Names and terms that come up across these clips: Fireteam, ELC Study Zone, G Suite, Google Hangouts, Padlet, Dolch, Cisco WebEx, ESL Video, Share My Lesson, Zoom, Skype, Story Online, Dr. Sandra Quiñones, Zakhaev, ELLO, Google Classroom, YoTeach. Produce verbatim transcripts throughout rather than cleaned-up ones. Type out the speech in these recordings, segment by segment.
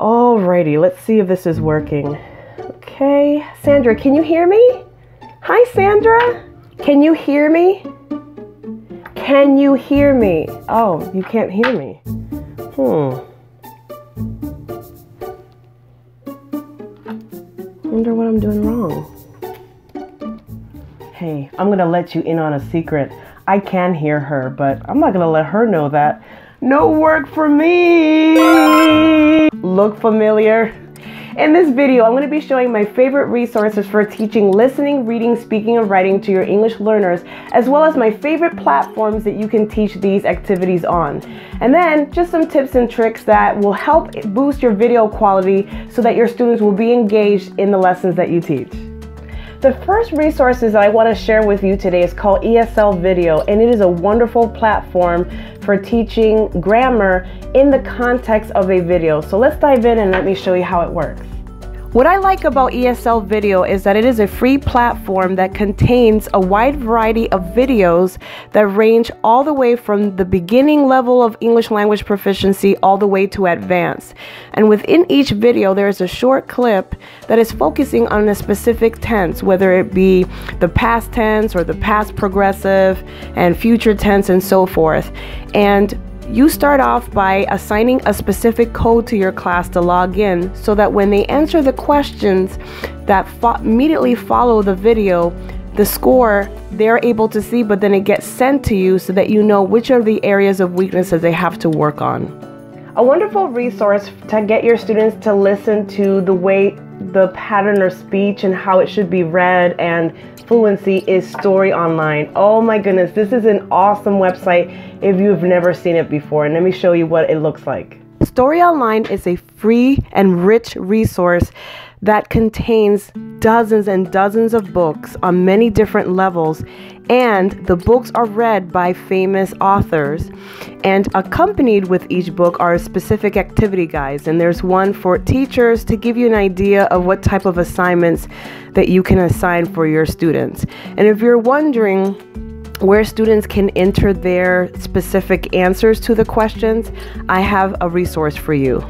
Alrighty, let's see if this is working. Okay, Sandra, can you hear me? Hi, Sandra. Can you hear me? Can you hear me? Oh, you can't hear me. Hmm. Wonder what I'm doing wrong. Hey, I'm gonna let you in on a secret. I can hear her, but I'm not gonna let her know that. No work for me! Look familiar? In this video, I'm going to be showing my favorite resources for teaching listening, reading, speaking, and writing to your English learners, as well as my favorite platforms that you can teach these activities on. And then just some tips and tricks that will help boost your video quality so that your students will be engaged in the lessons that you teach. The first resources that I want to share with you today is called E S L Video, and it is a wonderful platform for teaching grammar in the context of a video. So let's dive in and let me show you how it works. What I like about E S L Video is that it is a free platform that contains a wide variety of videos that range all the way from the beginning level of English language proficiency all the way to advanced. And within each video, there is a short clip that is focusing on a specific tense, whether it be the past tense or the past progressive and future tense and so forth. And you start off by assigning a specific code to your class to log in so that when they answer the questions that fo- immediately follow the video, the score they're able to see, but then it gets sent to you so that you know which are the areas of weaknesses they have to work on. A wonderful resource to get your students to listen to the way the pattern of speech and how it should be read and fluency is Story Online. Oh my goodness, this is an awesome website if you've never seen it before, and let me show you what it looks like. Story Online is a free and rich resource that contains dozens and dozens of books on many different levels, and the books are read by famous authors, and accompanied with each book are specific activity guides, and there's one for teachers to give you an idea of what type of assignments that you can assign for your students. And if you're wondering where students can enter their specific answers to the questions, I have a resource for you.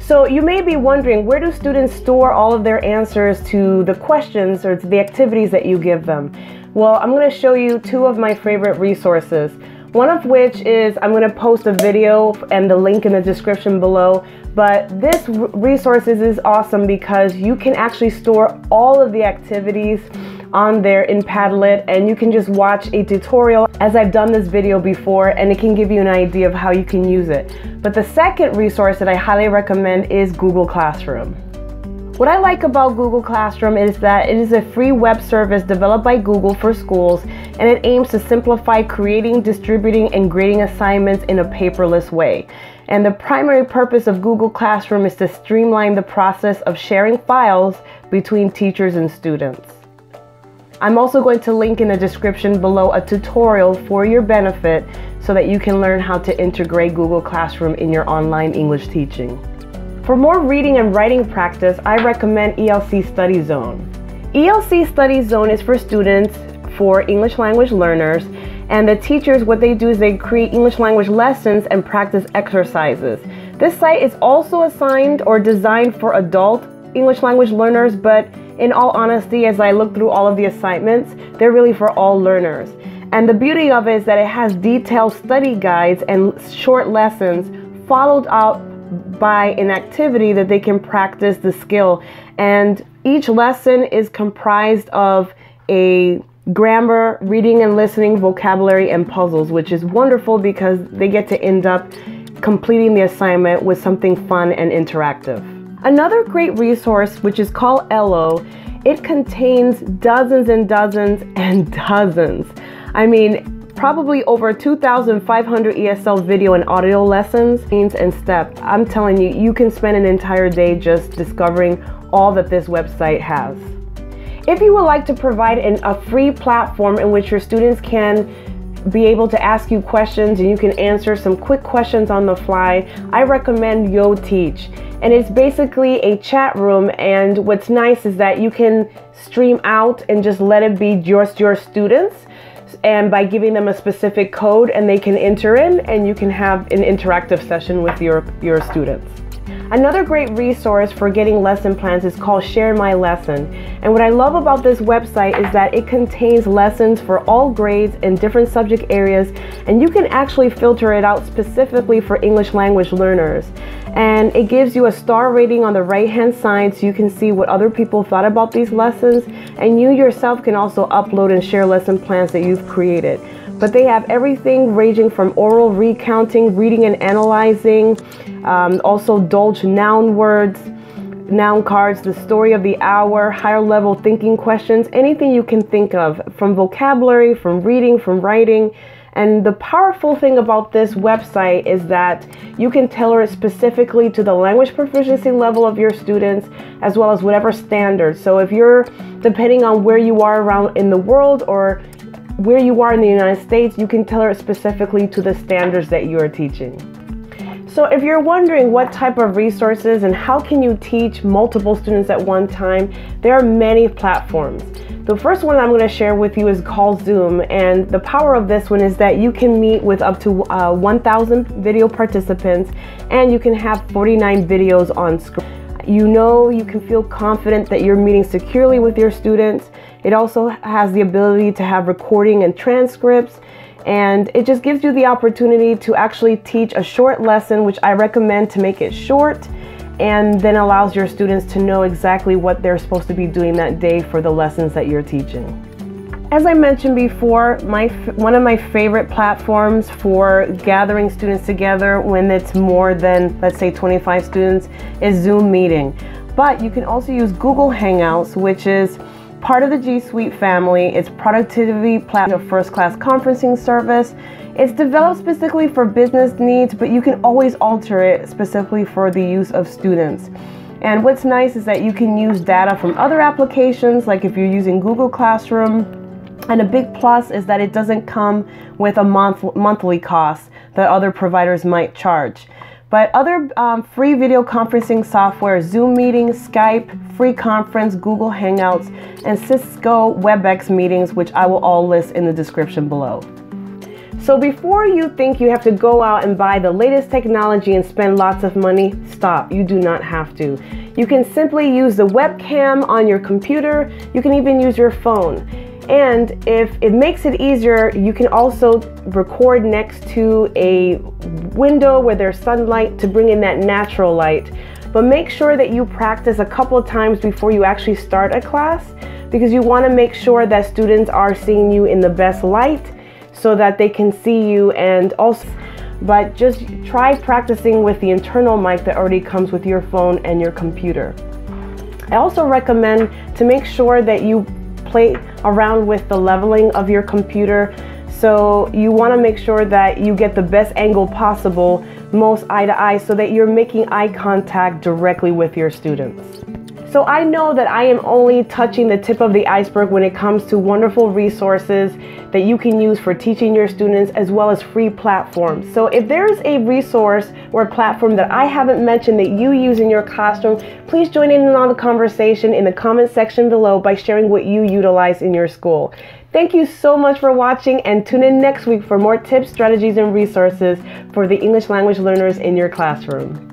So you may be wondering, where do students store all of their answers to the questions or to the activities that you give them? Well, I'm going to show you two of my favorite resources. One of which is, I'm going to post a video and the link in the description below, but this resource is awesome because you can actually store all of the activities on there in Padlet, and you can just watch a tutorial as I've done this video before, and it can give you an idea of how you can use it. But the second resource that I highly recommend is Google Classroom. What I like about Google Classroom is that it is a free web service developed by Google for schools, and it aims to simplify creating, distributing, and grading assignments in a paperless way. And the primary purpose of Google Classroom is to streamline the process of sharing files between teachers and students. I'm also going to link in the description below a tutorial for your benefit so that you can learn how to integrate Google Classroom in your online English teaching. For more reading and writing practice, I recommend E L C Study Zone. E L C Study Zone is for students, for English language learners, and the teachers, what they do is they create English language lessons and practice exercises. This site is also assigned or designed for adult English language learners, but in all honesty, as I look through all of the assignments, they're really for all learners. And the beauty of it is that it has detailed study guides and short lessons followed up by an activity that they can practice the skill. And each lesson is comprised of a grammar, reading and listening, vocabulary, and puzzles, which is wonderful because they get to end up completing the assignment with something fun and interactive. Another great resource, which is called ELLO, it contains dozens and dozens and dozens. I mean, probably over two thousand five hundred E S L video and audio lessons, themes, and steps. I'm telling you, you can spend an entire day just discovering all that this website has. If you would like to provide an, a free platform in which your students can be able to ask you questions and you can answer some quick questions on the fly, I recommend YoTeach. And it's basically a chat room, and what's nice is that you can stream out and just let it be just your students, and by giving them a specific code and they can enter in, and you can have an interactive session with your, your students. Another great resource for getting lesson plans is called Share My Lesson. And what I love about this website is that it contains lessons for all grades in different subject areas, and you can actually filter it out specifically for English language learners. And it gives you a star rating on the right hand side so you can see what other people thought about these lessons, and you yourself can also upload and share lesson plans that you've created. But they have everything ranging from oral recounting, reading and analyzing, um, also Dolch noun words, noun cards, the story of the hour, higher level thinking questions, anything you can think of, from vocabulary, from reading, from writing. And the powerful thing about this website is that you can tailor it specifically to the language proficiency level of your students, as well as whatever standards. So if you're, depending on where you are around in the world or where you are in the United States, you can tailor it specifically to the standards that you are teaching. So if you're wondering what type of resources and how can you teach multiple students at one time, there are many platforms. The first one I'm going to share with you is called Zoom, and the power of this one is that you can meet with up to uh, one thousand video participants, and you can have forty-nine videos on screen. You know, you can feel confident that you're meeting securely with your students. It also has the ability to have recording and transcripts, and it just gives you the opportunity to actually teach a short lesson, which I recommend to make it short, and then allows your students to know exactly what they're supposed to be doing that day for the lessons that you're teaching. As I mentioned before, my one of my favorite platforms for gathering students together when it's more than, let's say, twenty-five students is Zoom Meeting. But you can also use Google Hangouts, which is part of the G Suite family. It's productivity platform, a first-class conferencing service. It's developed specifically for business needs, but you can always alter it specifically for the use of students. And what's nice is that you can use data from other applications, like if you're using Google Classroom. And a big plus is that it doesn't come with a month, monthly cost that other providers might charge. But other um, free video conferencing software, Zoom Meeting, Skype, Free Conference, Google Hangouts, and Cisco WebEx meetings, which I will all list in the description below. So before you think you have to go out and buy the latest technology and spend lots of money, stop. You do not have to. You can simply use the webcam on your computer. You can even use your phone. And if it makes it easier, you can also record next to a window where there's sunlight to bring in that natural light. But make sure that you practice a couple of times before you actually start a class, because you want to make sure that students are seeing you in the best light so that they can see you. And also, but just try practicing with the internal mic that already comes with your phone and your computer. I also recommend to make sure that you play around with the leveling of your computer. So you want to make sure that you get the best angle possible, most eye to eye, so that you're making eye contact directly with your students. So I know that I am only touching the tip of the iceberg when it comes to wonderful resources that you can use for teaching your students, as well as free platforms. So if there's a resource or a platform that I haven't mentioned that you use in your classroom, please join in on the conversation in the comment section below by sharing what you utilize in your school. Thank you so much for watching, and tune in next week for more tips, strategies, and resources for the English language learners in your classroom.